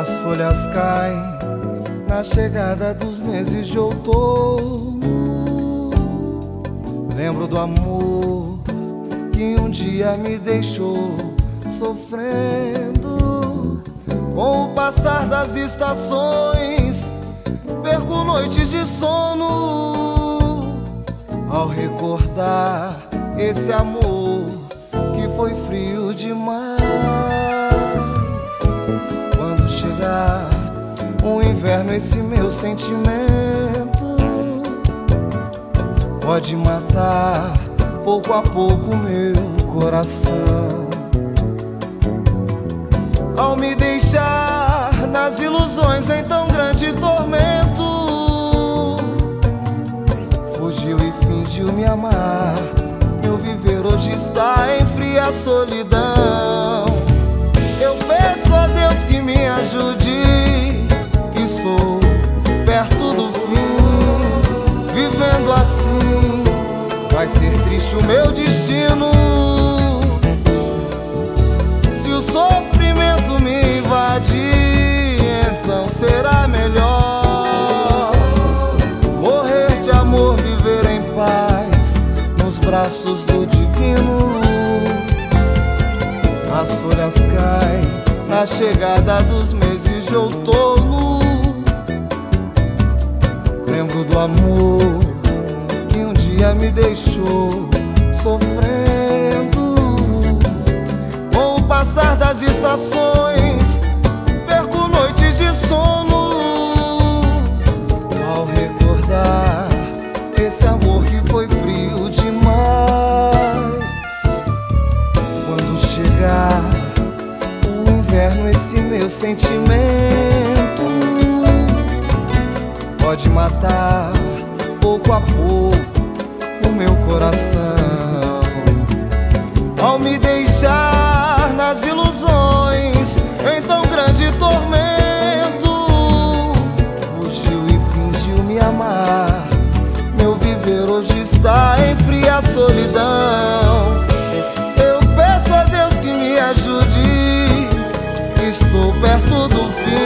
As folhas caem na chegada dos meses de outono. Lembro do amor que um dia me deixou sofrendo. Com o passar das estações, perco noites de sono ao recordar esse amor que foi frio demais. Quando chegar o inverno, esse meu sentimento pode matar pouco a pouco meu coração. Ao me deixar nas ilusões em tão grande tormento, fugiu e fingiu me amar. Meu viver hoje está em fria solidão. Eu peço a Deus que me ajude, estou perto do fim. Vivendo assim, vai ser triste o meu destino. Se o sofrimento me invadir, então será melhor. Nos braços do divino, as folhas caem na chegada dos meses de outono. Lembro do amor que um dia me deixou sofrendo. Com o passar das estações, perco noites de sono ao recordar esse amor que foi frio demais. Quando chegar o inverno, esse meu sentimento pode matar pouco a pouco o meu coração. Ao me deixar nas ilusões em tão grande tormento, fugiu e fingiu me amar. Hoje está em fria solidão. Eu peço a Deus que me ajude, estou perto do fim.